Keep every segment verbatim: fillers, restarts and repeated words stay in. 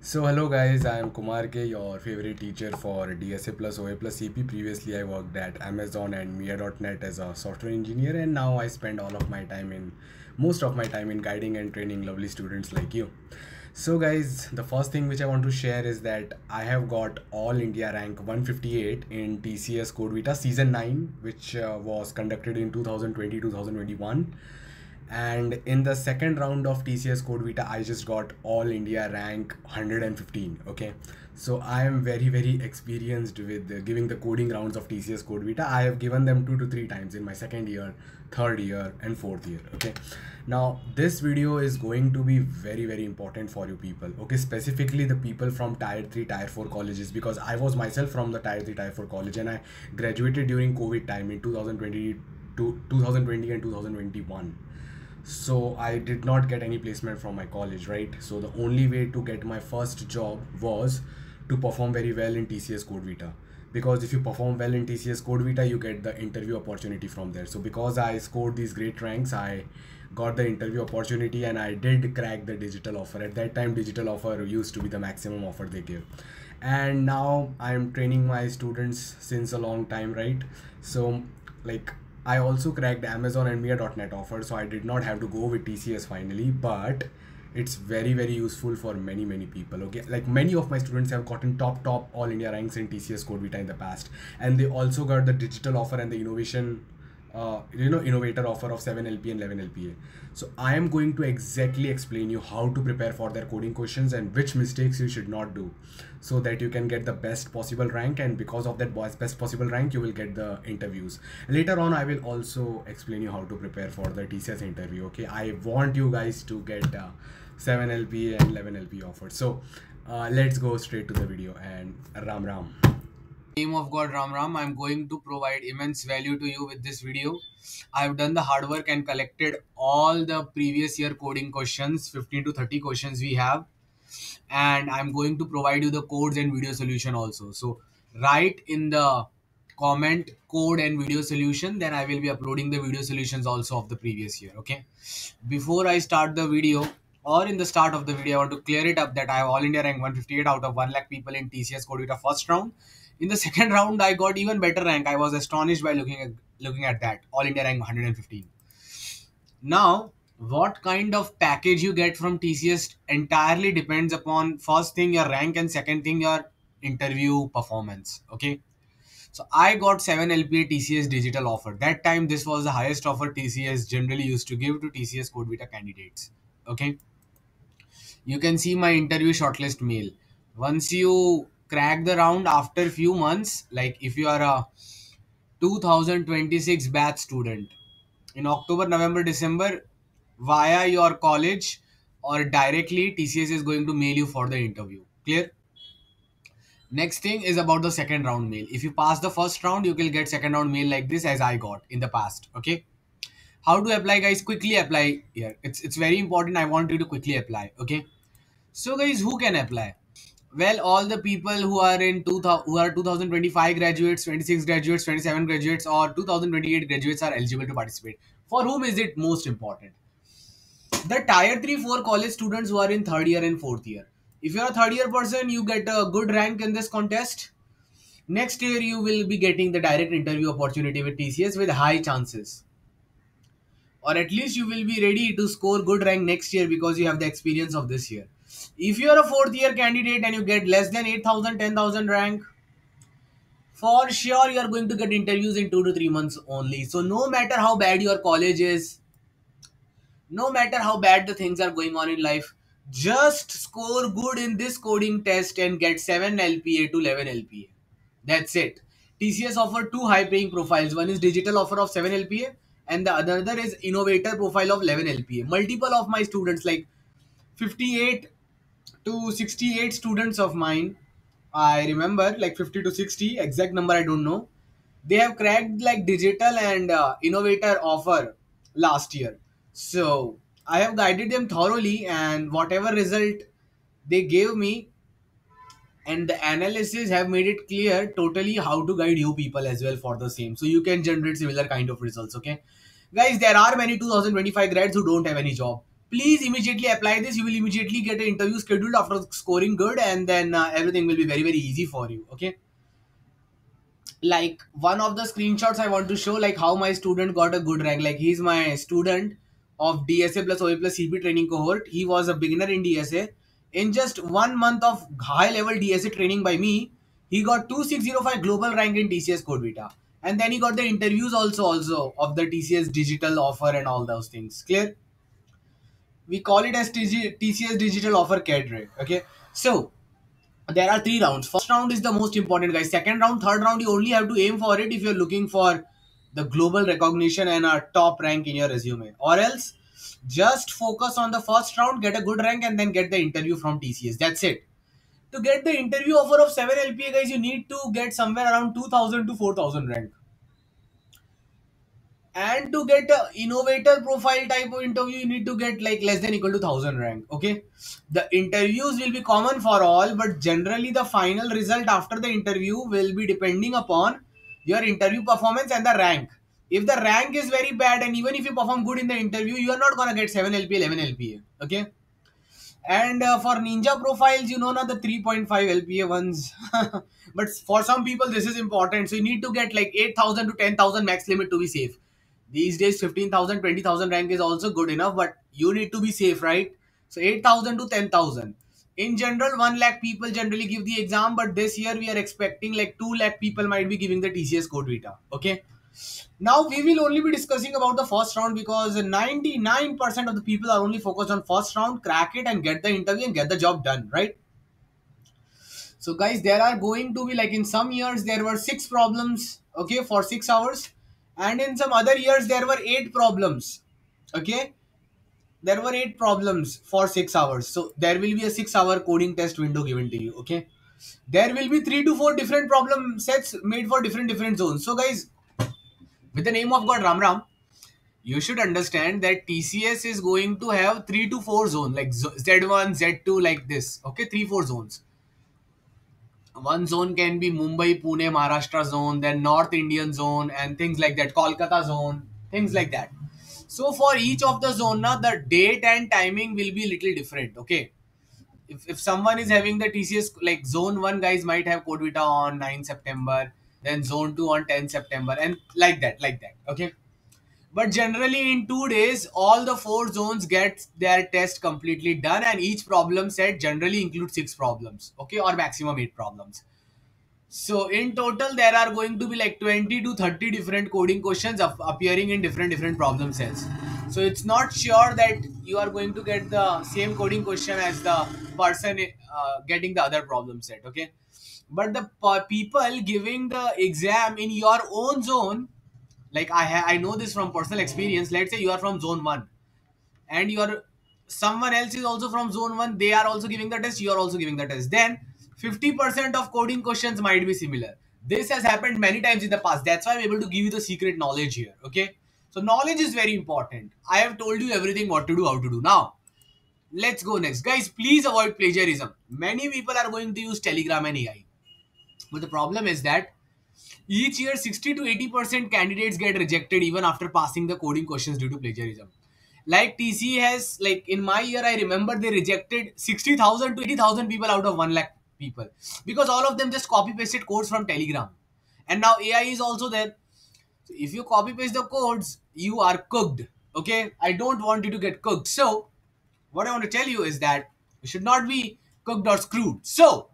So hello guys, I am Kumar K, your favorite teacher for D S A plus O A plus C P. Previously I worked at Amazon and mia dot net as a software engineer, and now I spend all of my time in most of my time in guiding and training lovely students like you. So guys, the first thing which I want to share is that I have got all India rank one fifty-eight in T C S CodeVita season nine, which uh, was conducted in two thousand twenty to two thousand twenty-one. And in the second round of T C S CodeVita, I just got all India rank one hundred fifteen. Okay, so I am very very experienced with uh, giving the coding rounds of T C S CodeVita. I have given them two to three times in my second year, third year and fourth year. Okay, now this video is going to be very very important for you people, okay, specifically the people from tier three tier four colleges, because I was myself from the tier three tier four college and I graduated during COVID time in two thousand twenty and two thousand twenty-one. So I did not get any placement from my college, right? So the only way to get my first job was to perform very well in T C S CodeVita, because if you perform well in T C S CodeVita, you get the interview opportunity from there. So because I scored these great ranks, I got the interview opportunity and I did crack the digital offer. At that time, digital offer used to be the maximum offer they give. And now I am training my students since a long time, right? So like, I also cracked Amazon and mia dot net offer, so I did not have to go with T C S finally, but it's very very useful for many many people, okay? Like many of my students have gotten top top all India ranks in T C S CodeVita in the past, and they also got the digital offer and the innovation uh, you know innovator offer of seven L P A and eleven L P A. So I am going to exactly explain you how to prepare for their coding questions and which mistakes you should not do, so that you can get the best possible rank, and because of that best possible rank you will get the interviews. Later on I will also explain you how to prepare for the T C S interview, okay? I want you guys to get uh, seven L P A and eleven L P A offered. So uh, let's go straight to the video, and Ram Ram. Name of God, Ram Ram. I'm going to provide immense value to you with this video. I've done the hard work and collected all the previous year coding questions, fifteen to thirty questions we have. And I'm going to provide you the codes and video solution also. So write in the comment code and video solution, then I will be uploading the video solutions also of the previous year. Okay. Before I start the video, or in the start of the video, I want to clear it up that I have all India rank one fifty-eight out of one lakh people in T C S CodeVita first round. In the second round, I got even better rank. I was astonished by looking at looking at that all India rank one hundred fifteen. Now, what kind of package you get from T C S entirely depends upon, first thing, your rank, and second thing, your interview performance. Okay. So I got seven L P A T C S digital offer. That time, this was the highest offer T C S generally used to give to T C S CodeVita candidates. Okay. You can see my interview shortlist mail. Once you crack the round after few months, like if you are a two thousand twenty-six batch student, in October, November, December, via your college or directly, T C S is going to mail you for the interview. Clear? Next thing is about the second round mail. If you pass the first round, you will get second round mail like this, as I got in the past. Okay. How to apply, guys? Quickly apply here. It's, it's very important. I want you to quickly apply. Okay. So guys, who can apply? Well, all the people who are in two thousand, who are twenty twenty-five graduates, twenty-six graduates, twenty-seven graduates or two thousand twenty-eight graduates are eligible to participate. For whom is it most important? The tier three four college students who are in third year and fourth year. If you are a third year person, you get a good rank in this contest. Next year, you will be getting the direct interview opportunity with T C S with high chances. Or at least you will be ready to score good rank next year because you have the experience of this year. If you are a fourth year candidate and you get less than eight thousand, ten thousand rank, for sure you are going to get interviews in two to three months only. So no matter how bad your college is, no matter how bad the things are going on in life, just score good in this coding test and get seven L P A to eleven L P A. That's it. T C S offer two high paying profiles. One is digital offer of seven L P A and the other is innovator profile of eleven L P A. Multiple of my students, like fifty-eight to sixty-eight students of mine, I remember, like fifty to sixty, exact number I don't know, they have cracked like digital and uh, innovator offer last year. So I have guided them thoroughly, and whatever result they gave me and the analysis have made it clear totally how to guide you people as well for the same, so you can generate similar kind of results. Okay guys, there are many two thousand twenty-five grads who don't have any job. please immediately apply this. You will immediately get an interview scheduled after scoring good, and then uh, everything will be very, very easy for you. Okay. Like one of the screenshots I want to show, like how my student got a good rank. Like he's my student of D S A plus O A plus C P training cohort. He was a beginner in D S A. In just one month of high level D S A training by me, he got two six zero five global rank in T C S CodeVita. And then he got the interviews also, also of the T C S digital offer and all those things. Clear? We call it as T C S digital offer cadre. Okay. So there are three rounds. First round is the most important, guys. Second round, third round, you only have to aim for it if you're looking for the global recognition and a top rank in your resume. Or else just focus on the first round, get a good rank, and then get the interview from T C S. That's it. To get the interview offer of seven L P A, guys, you need to get somewhere around two thousand to four thousand rank. And to get an innovator profile type of interview, you need to get like less than equal to one thousand rank. Okay. The interviews will be common for all, but generally the final result after the interview will be depending upon your interview performance and the rank. If the rank is very bad, and even if you perform good in the interview, you are not going to get seven L P A, eleven L P A. Okay. And uh, for ninja profiles, you know, not the three point five L P A ones. But for some people, this is important. So you need to get like eight thousand to ten thousand max limit to be safe. These days, fifteen thousand, twenty thousand rank is also good enough, but you need to be safe, right? So eight thousand to ten thousand. In general, one lakh people generally give the exam, but this year we are expecting like two lakh people might be giving the T C S CodeVita. Okay. Now we will only be discussing about the first round, because ninety-nine percent of the people are only focused on first round, crack it and get the interview and get the job done, right? So guys, there are going to be like in some years, there were six problems, okay, for six hours. And in some other years, there were eight problems, okay? There were eight problems for six hours. So there will be a six hour coding test window given to you, okay? There will be three to four different problem sets made for different, different zones. So guys, with the name of God, Ram Ram, you should understand that T C S is going to have three to four zones, like Z one, Z two, like this. Okay, three, four zones. One zone can be Mumbai, Pune, Maharashtra zone, then North Indian zone, and things like that. Kolkata zone, things like that. So for each of the zone, na, the date and timing will be little different. Okay, if if someone is having the T C S like zone one, guys might have CodeVita on nine September. Then zone two on ten September, and like that, like that. Okay. But generally in two days, all the four zones get their test completely done, and each problem set generally includes six problems. Okay. Or maximum eight problems. So in total, there are going to be like twenty to thirty different coding questions of appearing in different, different problem sets. So it's not sure that you are going to get the same coding question as the person uh, getting the other problem set. Okay. But the people giving the exam in your own zone, like I ha I know this from personal experience. Let's say you are from zone one, and you are someone else is also from zone one. They are also giving the test. You are also giving the test. Then fifty percent of coding questions might be similar. This has happened many times in the past. That's why I'm able to give you the secret knowledge here. Okay. So knowledge is very important. I have told you everything what to do, how to do. Now let's go next, guys. Please avoid plagiarism. Many people are going to use Telegram and A I. But the problem is that each year sixty to eighty percent candidates get rejected even after passing the coding questions due to plagiarism. Like T C S has, like in my year, I remember they rejected sixty thousand to eighty thousand people out of one lakh people, because all of them just copy pasted codes from Telegram. And now A I is also there. So if you copy paste the codes, you are cooked. Okay. I don't want you to get cooked. So what I want to tell you is that you should not be cooked or screwed. So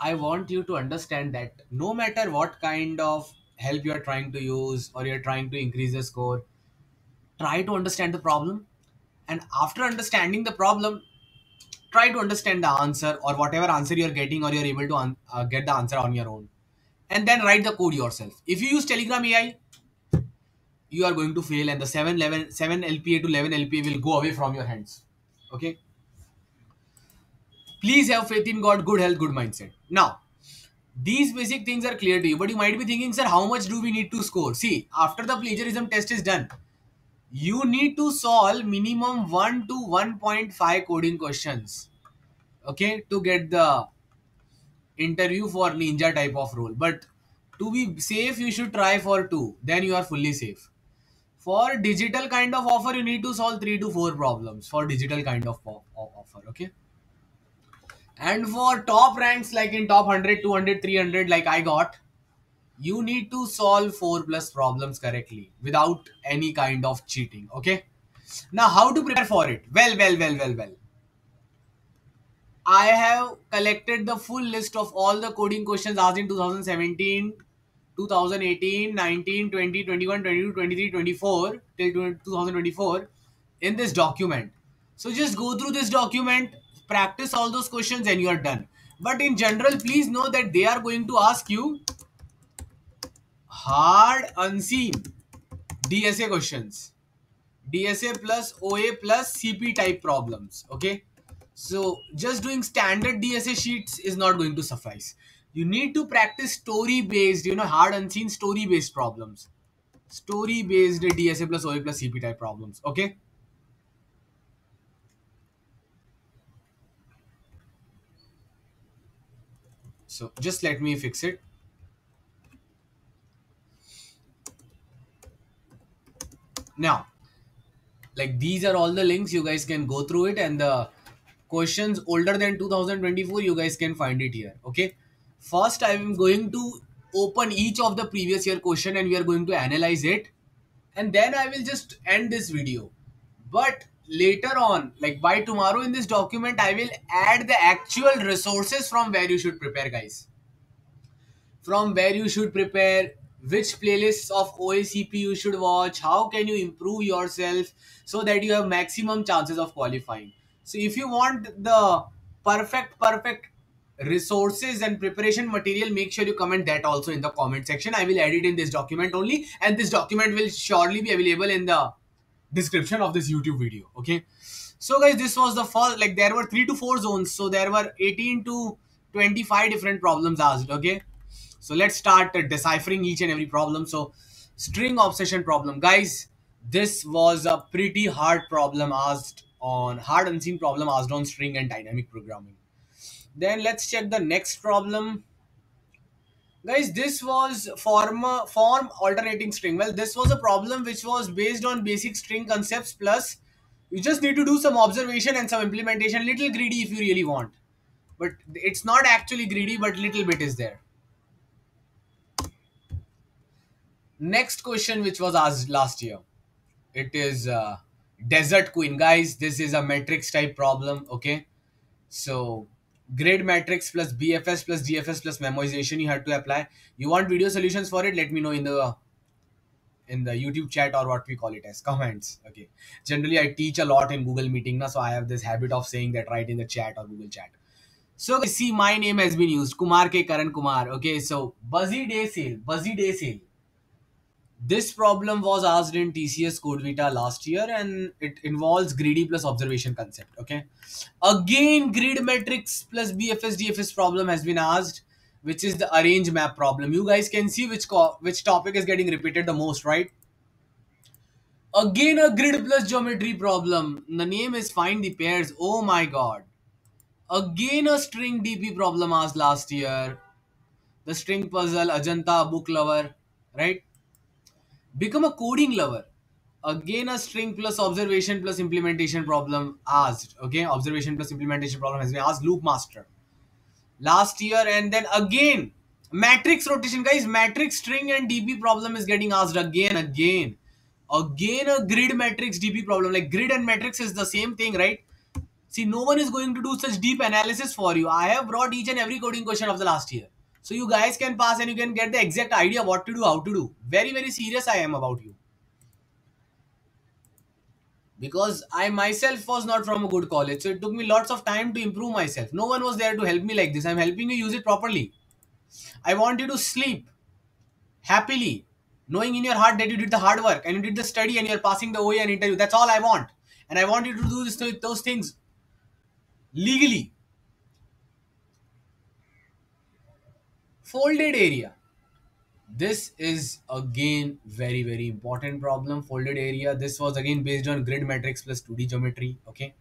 I want you to understand that no matter what kind of help you are trying to use or you're trying to increase the score, try to understand the problem. And after understanding the problem, try to understand the answer, or whatever answer you're getting or you're able to uh, get the answer on your own. And then write the code yourself. If you use Telegram A I, you are going to fail, and the seven L P A to eleven L P A will go away from your hands. Okay. Please have faith in God, good health, good mindset. Now, these basic things are clear to you, but you might be thinking, sir, how much do we need to score? See, after the plagiarism test is done, you need to solve minimum one to one point five coding questions, okay, to get the interview for ninja type of role. But to be safe, you should try for two. Then you are fully safe. for digital kind of offer, you need to solve three to four problems for digital kind of offer. Okay. And for top ranks, like in top one hundred, two hundred, three hundred, like I got, you need to solve four plus problems correctly without any kind of cheating. Okay. Now, how to prepare for it? Well, well, well, well, well. I have collected the full list of all the coding questions asked in two thousand seventeen, two thousand eighteen, nineteen, twenty, twenty-one, twenty-two, twenty-three, twenty-four till two thousand twenty-four in this document. So just go through this document, practice all those questions, and you are done. But in general, please know that they are going to ask you hard unseen D S A questions. D S A plus O A plus C P type problems. Okay. So just doing standard D S A sheets is not going to suffice. You need to practice story-based, you know, hard unseen story-based problems. Story-based D S A plus O A plus C P type problems. Okay. So just let me fix it. Now, like these are all the links, you guys can go through it, and the questions older than two thousand twenty-four, you guys can find it here. Okay. First, I am going to open each of the previous year question and we are going to analyze it. And then I will just end this video. But later on, like by tomorrow in this document, I will add the actual resources from where you should prepare, guys. From where you should prepare, which playlists of O A C P you should watch, how can you improve yourself so that you have maximum chances of qualifying. So if you want the perfect, perfect resources and preparation material, make sure you comment that also in the comment section. I will add it in this document only, and this document will surely be available in the description of this YouTube video. Okay. So guys, this was the first, like there were three to four zones. So there were eighteen to twenty-five different problems asked. Okay. So let's start deciphering each and every problem. So string obsession problem, guys, this was a pretty hard problem asked on hard unseen problem asked on string and dynamic programming. Then let's check the next problem. Guys, this was form, form alternating string. Well, this was a problem which was based on basic string concepts, plus you just need to do some observation and some implementation, little greedy if you really want. But it's not actually greedy, but little bit is there. Next question which was asked last year. It is uh, Desert Queen, guys. This is a matrix type problem. Okay. So grade matrix plus B F S plus D F S plus memoization you had to apply. You want video solutions for it? Let me know in the in the YouTube chat, or what we call it as comments. Okay. Generally, I teach a lot in Google Meeting now, so I have this habit of saying that right in the chat or Google chat. So see, my name has been used. Kumar K, Karan Kumar. Okay. So busy day sale, busy day sale. This problem was asked in T C S CodeVita last year, and it involves greedy plus observation concept. Okay. Again, grid matrix plus B F S D F S problem has been asked, which is the arrange map problem. You guys can see which which topic is getting repeated the most, right? Again, a grid plus geometry problem. The name is find the pairs. Oh my God. Again, a string D P problem asked last year. The string puzzle, Ajanta, book lover, right? Become a coding lover. Again, a string plus observation plus implementation problem asked. Okay. Observation plus implementation problem has been asked. Loop master last year. And then again, matrix rotation, guys, matrix string and D P problem is getting asked again, again, again, a grid matrix D P problem. Like grid and matrix is the same thing, right? See, no one is going to do such deep analysis for you. I have brought each and every coding question of the last year. So you guys can pass and you can get the exact idea what to do, how to do. Very, very serious I am about you. Because I myself was not from a good college. So it took me lots of time to improve myself. No one was there to help me like this. I'm helping you use it properly. I want you to sleep happily, knowing in your heart that you did the hard work and you did the study and you're passing the O A and interview. That's all I want. And I want you to do this, those things legally. Folded area. This is again very, very important problem. Folded area. This was again based on grid matrix plus two D geometry. Okay.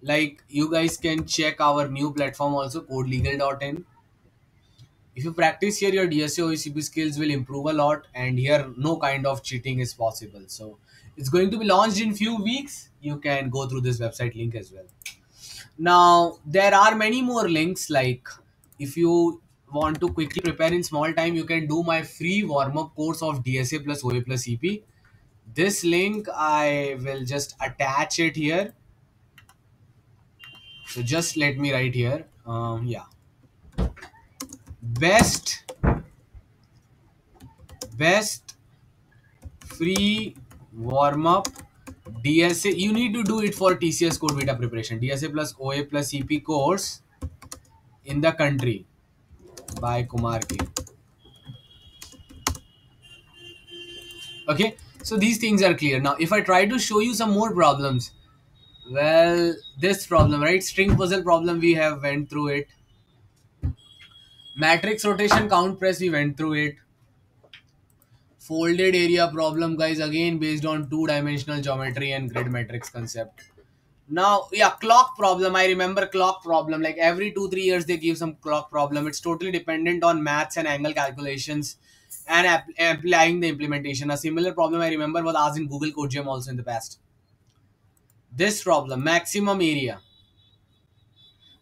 Like you guys can check our new platform also, codelegal dot in. If you practice here, your D S A or C P skills will improve a lot, and here no kind of cheating is possible. So it's going to be launched in few weeks. You can go through this website link as well. Now, there are many more links. Like, if you want to quickly prepare in small time, you can do my free warm-up course of D S A plus O A plus C P. This link, I will just attach it here. So just let me write here. Um, yeah. Best, best free warm-up D S A. You need to do it for T C S CodeVita preparation. D S A plus O A plus C P course in the country by Kumar K. Okay. So these things are clear. Now, if I try to show you some more problems, well, this problem, right? String puzzle problem, we have went through it. Matrix rotation count press, we went through it. Folded area problem, guys, again, based on two-dimensional geometry and grid matrix concept. Now, yeah, clock problem. I remember clock problem. Like every two, three years, they give some clock problem. It's totally dependent on maths and angle calculations and applying the implementation. A similar problem I remember was asked in Google Code Jam also in the past. This problem, maximum area.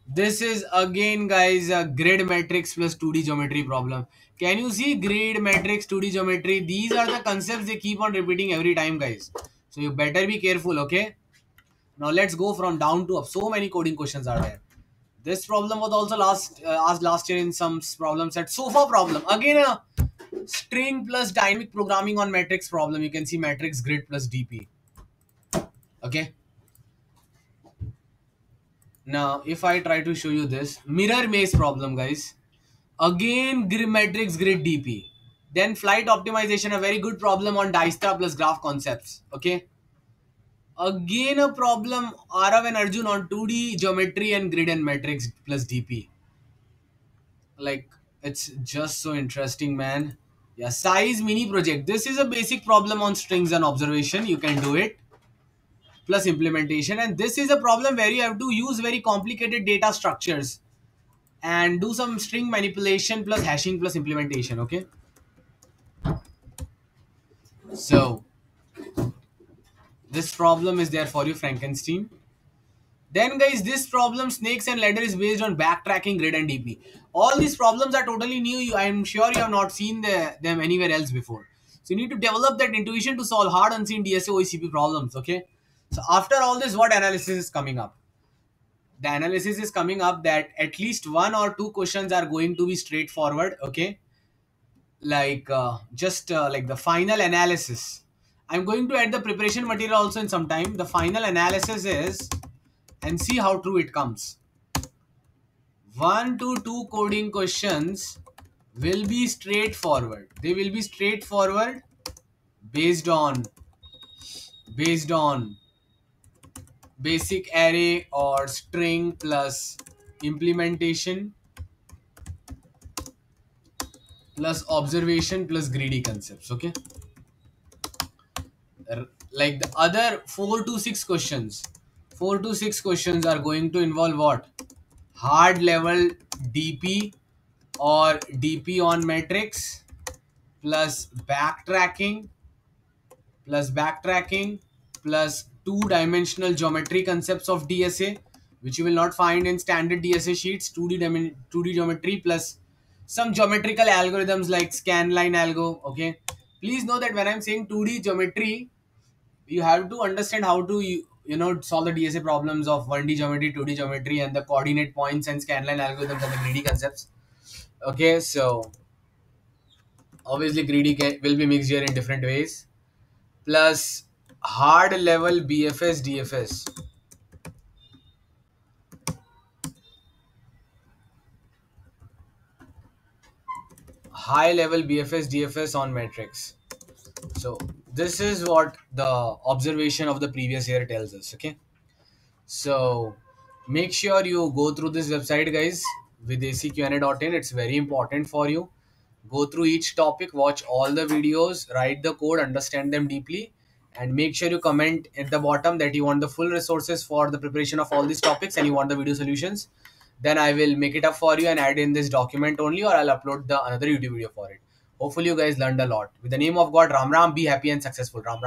This is again, guys, a grid matrix plus two D geometry problem. Can you see grid matrix, two D geometry? These are the concepts they keep on repeating every time, guys. So you better be careful, okay? Now let's go from down to up. So many coding questions are there. This problem was also last uh, asked last year in some problem set. Sofa problem. Again, a string plus dynamic programming on matrix problem. You can see matrix grid plus D P. Okay. Now, if I try to show you this mirror maze problem, guys, again, grid matrix grid D P, then flight optimization, a very good problem on Dijkstra plus graph concepts. Okay. Again, a problem Arav and Arjun on two D geometry and grid and matrix plus D P. Like, it's just so interesting, man. Yeah. Size mini project. This is a basic problem on strings and observation. You can do it. Plus implementation, and this is a problem where you have to use very complicated data structures and do some string manipulation plus hashing plus implementation. Okay, so this problem is there for you, Frankenstein. Then, guys, this problem, snakes and ladder, is based on backtracking grid and D P. All these problems are totally new. You, I am sure you have not seen the, them anywhere else before. So you need to develop that intuition to solve hard unseen D S A O A C P problems. Okay. So after all this, what analysis is coming up? The analysis is coming up that at least one or two questions are going to be straightforward. Okay. Like uh, just uh, like the final analysis. I'm going to add the preparation material also in some time. The final analysis is, and see how true it comes. One to two coding questions will be straightforward. They will be straightforward based on, based on basic array or string plus implementation plus observation plus greedy concepts. Okay. Like the other four to six questions, four to six questions are going to involve what? Hard level D P or D P on matrix plus backtracking plus backtracking plus two-dimensional geometry concepts of D S A, which you will not find in standard D S A sheets, two D, two D geometry plus some geometrical algorithms like scanline algo. Okay. Please know that when I'm saying two D geometry, you have to understand how to, you, you know, solve the D S A problems of one D geometry, two D geometry, and the coordinate points and scanline algorithms and the greedy concepts. Okay. So obviously greedy can, will be mixed here in different ways. Plus hard level B F S, D F S. High level B F S, D F S on matrix. So this is what the observation of the previous year tells us. Okay. So make sure you go through this website, guys, videsiqna dot in. It's very important for you. Go through each topic, watch all the videos, write the code, understand them deeply, and make sure you comment at the bottom that you want the full resources for the preparation of all these topics and you want the video solutions. then I will make it up for you and add in this document only, or I'll upload the another YouTube video for it. Hopefully you guys learned a lot. With the name of God, Ram Ram, be happy and successful. Ram Ram.